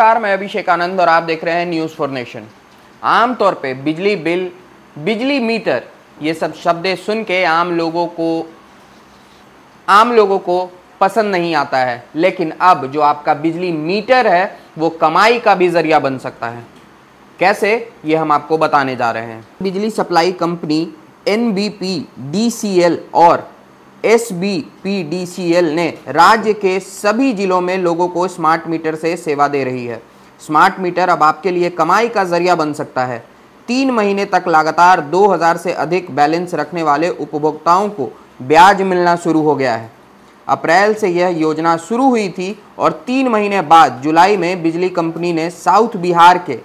नमस्कार, मैं अभिषेक आनंद और आप देख रहे हैं न्यूज़ फॉर नेशन। आमतौर पे बिजली बिल, बिजली मीटर, ये सब शब्दें सुन के आम लोगों को पसंद नहीं आता है, लेकिन अब जो आपका बिजली मीटर है वो कमाई का भी जरिया बन सकता है। कैसे, ये हम आपको बताने जा रहे हैं। बिजली सप्लाई कंपनी NBPDCL और SBPDCL ने राज्य के सभी जिलों में लोगों को स्मार्ट मीटर से सेवा दे रही है। स्मार्ट मीटर अब आपके लिए कमाई का जरिया बन सकता है। 3 महीने तक लगातार 2000 से अधिक बैलेंस रखने वाले उपभोक्ताओं को ब्याज मिलना शुरू हो गया है। अप्रैल से यह योजना शुरू हुई थी और 3 महीने बाद जुलाई में बिजली कंपनी ने साउथ बिहार के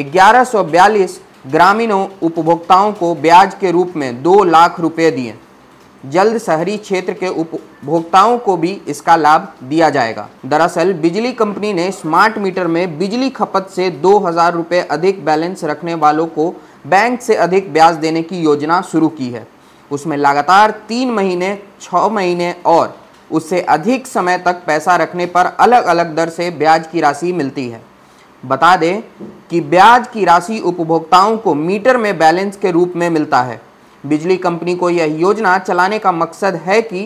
1142 ग्रामीण उपभोक्ताओं को ब्याज के रूप में 2 लाख रुपये दिए। जल्द शहरी क्षेत्र के उपभोक्ताओं को भी इसका लाभ दिया जाएगा। दरअसल बिजली कंपनी ने स्मार्ट मीटर में बिजली खपत से 2000 रुपये अधिक बैलेंस रखने वालों को बैंक से अधिक ब्याज देने की योजना शुरू की है। उसमें लगातार 3 महीने, 6 महीने और उससे अधिक समय तक पैसा रखने पर अलग अलग दर से ब्याज की राशि मिलती है। बता दें कि ब्याज की राशि उपभोक्ताओं को मीटर में बैलेंस के रूप में मिलता है। बिजली कंपनी को यह योजना चलाने का मकसद है कि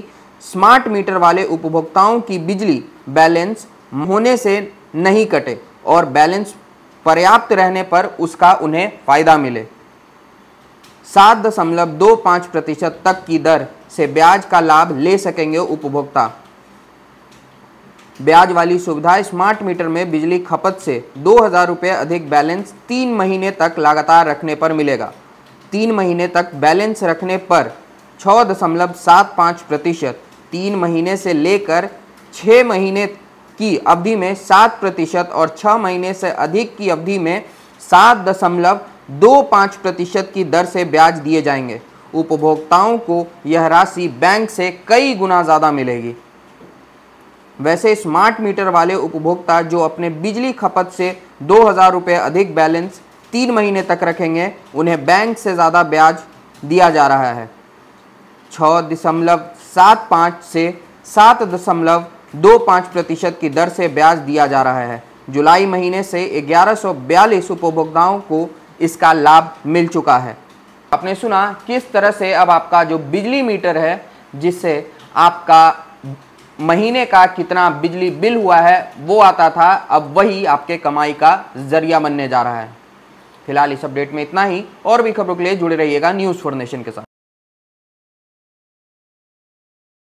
स्मार्ट मीटर वाले उपभोक्ताओं की बिजली बैलेंस होने से नहीं कटे और बैलेंस पर्याप्त रहने पर उसका उन्हें फ़ायदा मिले। 7.25% तक की दर से ब्याज का लाभ ले सकेंगे उपभोक्ता। ब्याज वाली सुविधा स्मार्ट मीटर में बिजली खपत से 2000 रुपये अधिक बैलेंस 3 महीने तक लगातार रखने पर मिलेगा। 3 महीने तक बैलेंस रखने पर 6.75%, 3 महीने से लेकर 6 महीने की अवधि में 7% और 6 महीने से अधिक की अवधि में 7.25% की दर से ब्याज दिए जाएंगे। उपभोक्ताओं को यह राशि बैंक से कई गुना ज़्यादा मिलेगी। वैसे स्मार्ट मीटर वाले उपभोक्ता जो अपने बिजली खपत से 2000 रुपये अधिक बैलेंस 3 महीने तक रखेंगे, उन्हें बैंक से ज़्यादा ब्याज दिया जा रहा है। 6.75 से 7.25% की दर से ब्याज दिया जा रहा है। जुलाई महीने से 1142 उपभोक्ताओं को इसका लाभ मिल चुका है। आपने सुना किस तरह से अब आपका जो बिजली मीटर है, जिससे आपका महीने का कितना बिजली बिल हुआ है वो आता था, अब वही आपके कमाई का जरिया बनने जा रहा है। फिलहाल इस अपडेट में इतना ही। और भी खबरों के लिए जुड़े रहिएगा न्यूज़ फॉर नेशन के साथ।